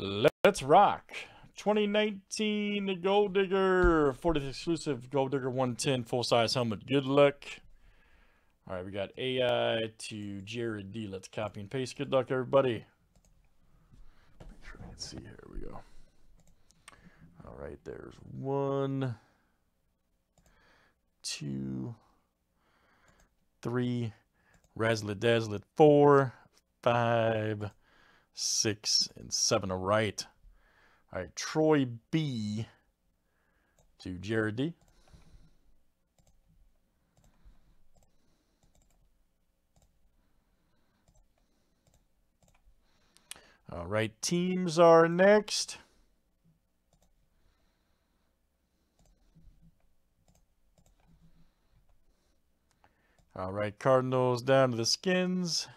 Let's rock. 2019, the Gold Digger, 40th exclusive Gold Digger 110 full-size helmet. Good luck. All right, we got AI to Jared D. Let's copy and paste. Good luck, everybody. Make sure I can see. Here we go. All right, there's 1, 2, 3, Razzle Dazzle, 4, 5, 6, and 7. All right. All right, Troy B to Jared D. All right, teams are next. All right, Cardinals down to the Skins.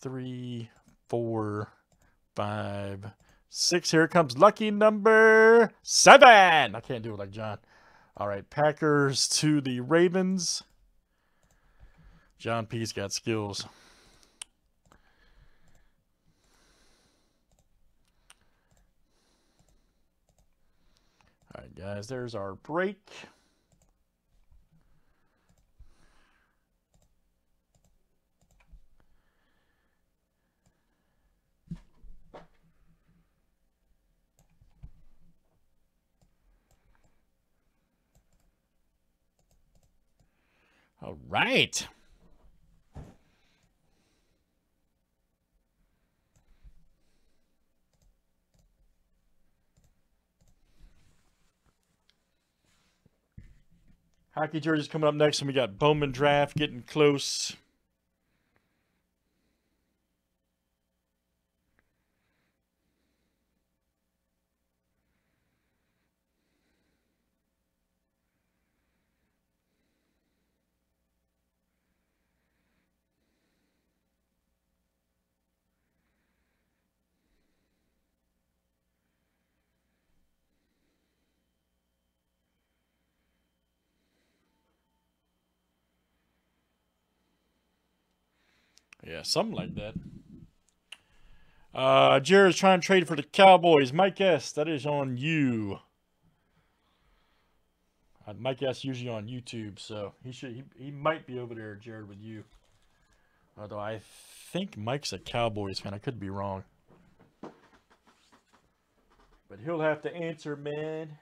Three, four, five, six. Here comes lucky number 7. I can't do it like John. All right, Packers to the Ravens. John P's got skills. All right, guys, there's our break. All right. Hockey jerseys coming up next, and we got Bowman Draft getting close. Yeah, something like that. Jared's trying to trade for the Cowboys. Mike S., that is on you. Mike S. usually on YouTube, so he might be over there, Jared, with you. Although I think Mike's a Cowboys fan. I could be wrong. But he'll have to answer, man.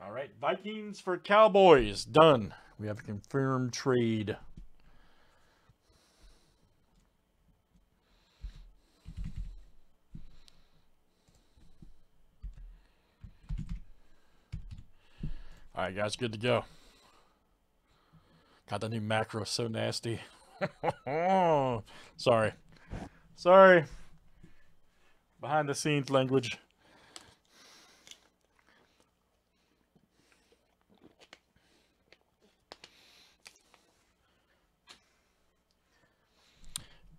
All right, Vikings for Cowboys. Done. We have a confirmed trade. All right, guys, good to go. God, that new macro is so nasty. Sorry. Sorry. Behind the scenes language.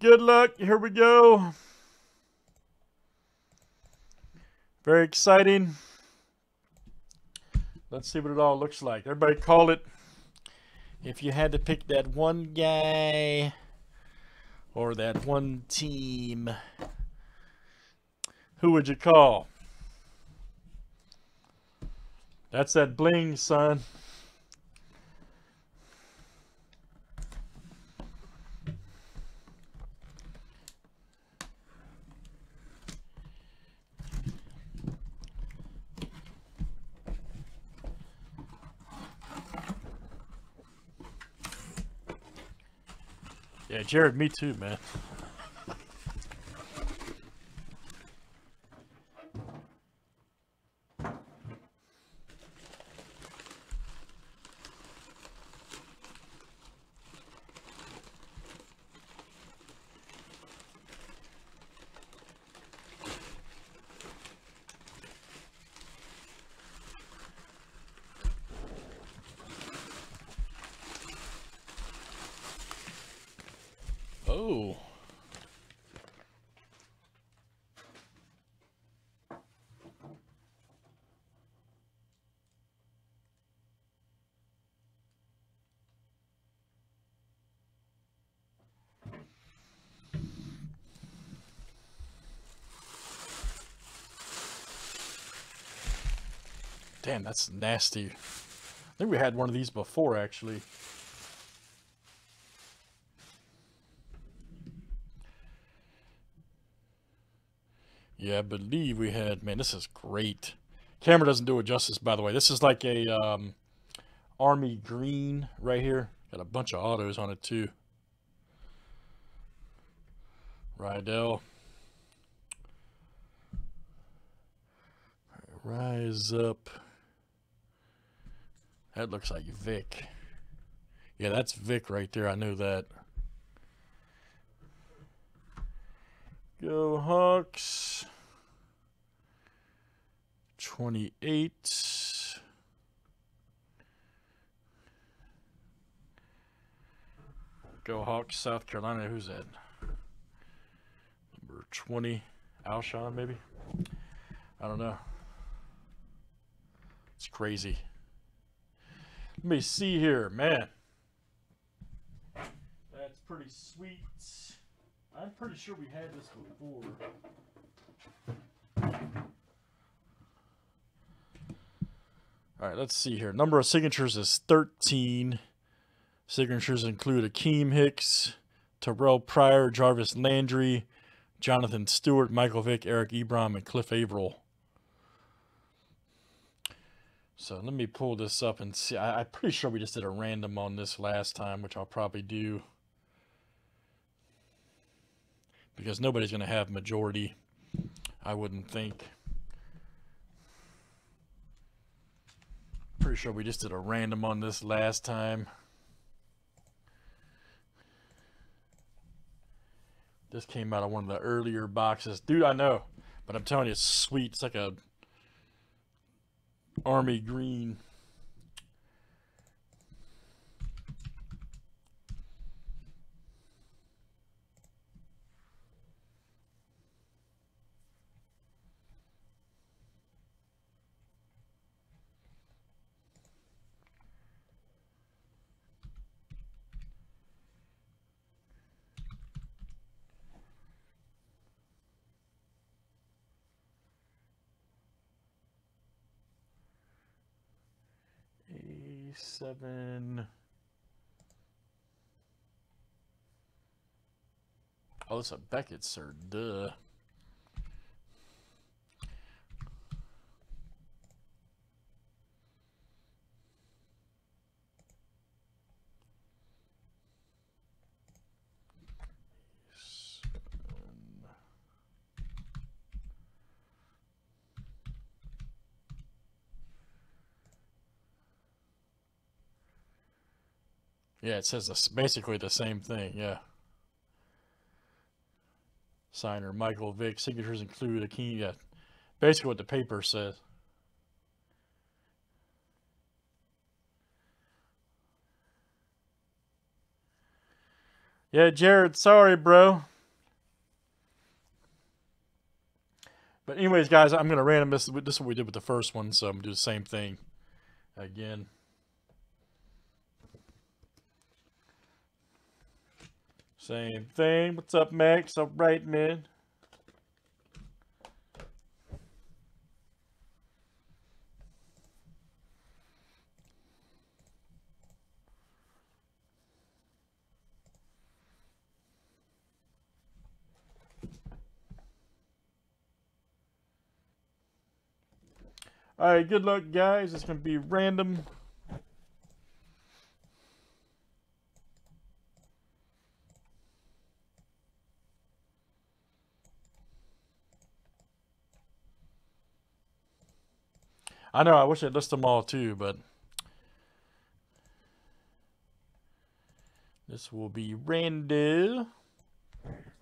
Good luck. Here we go. Very exciting. Let's see what it all looks like. Everybody call it. If you had to pick that one guy or that one team, who would you call? That's that bling, son. Yeah, Jared, me too, man. Oh. Damn, that's nasty. I think we had one of these before, actually. Yeah, I believe we had... Man, this is great. Camera doesn't do it justice, by the way. This is like a army green right here. Got a bunch of autos on it, too. Rydell. Rise up. That looks like Vick. Yeah, that's Vick right there. I knew that. Go Hawks. 28. Go Hawks, South Carolina. Who's that? Number 20. Alshon, maybe? I don't know. It's crazy. Let me see here, man. That's pretty sweet. I'm pretty sure we had this before. All right, let's see here. Number of signatures is 13. Signatures include Akeem Hicks, Terrell Pryor, Jarvis Landry, Jonathan Stewart, Michael Vick, Eric Ebrom, and Cliff Averill. So let me pull this up and see. I'm pretty sure we just did a random on this last time, which I'll probably do. Because nobody's going to have majority, I wouldn't think. Pretty sure we just did a random on this last time. This came out of one of the earlier boxes. Dude, I know. But I'm telling you, it's sweet. It's like a... army green. Seven. Oh, that's a Beckett, sir. Duh. Yeah, it says basically the same thing, yeah. Signer, Michael Vick. Signatures include a key. Yeah, basically what the paper says. Yeah, Jared, sorry, bro. But anyways, guys, I'm going to random this. This is what we did with the first one, so I'm going to do the same thing again. Same thing. What's up, Max? All right, man. All right, good luck, guys. It's going to be random. I know, I wish I'd list them all too, but this will be Randy. And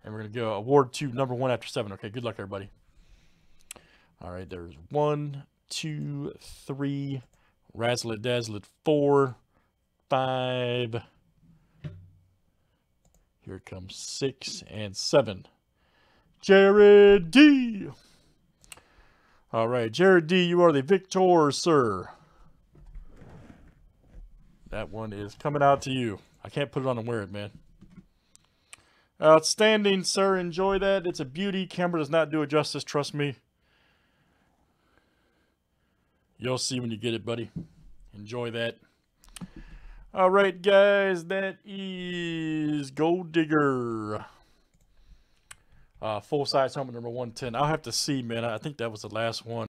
we're going to go award to number one after seven. Okay, good luck, everybody. All right, there's 1, 2, 3. Razzle it, dazzle it, 4, 5. Here comes 6 and 7. Jared D. All right, Jared D, you are the victor, sir. That one is coming out to you. I can't put it on and wear it, man. Outstanding, sir. Enjoy that. It's a beauty. Camera does not do it justice, trust me. You'll see when you get it, buddy. Enjoy that. All right, guys. That is Gold Digger. Full size helmet number 110. I'll have to see, man. I think that was the last one.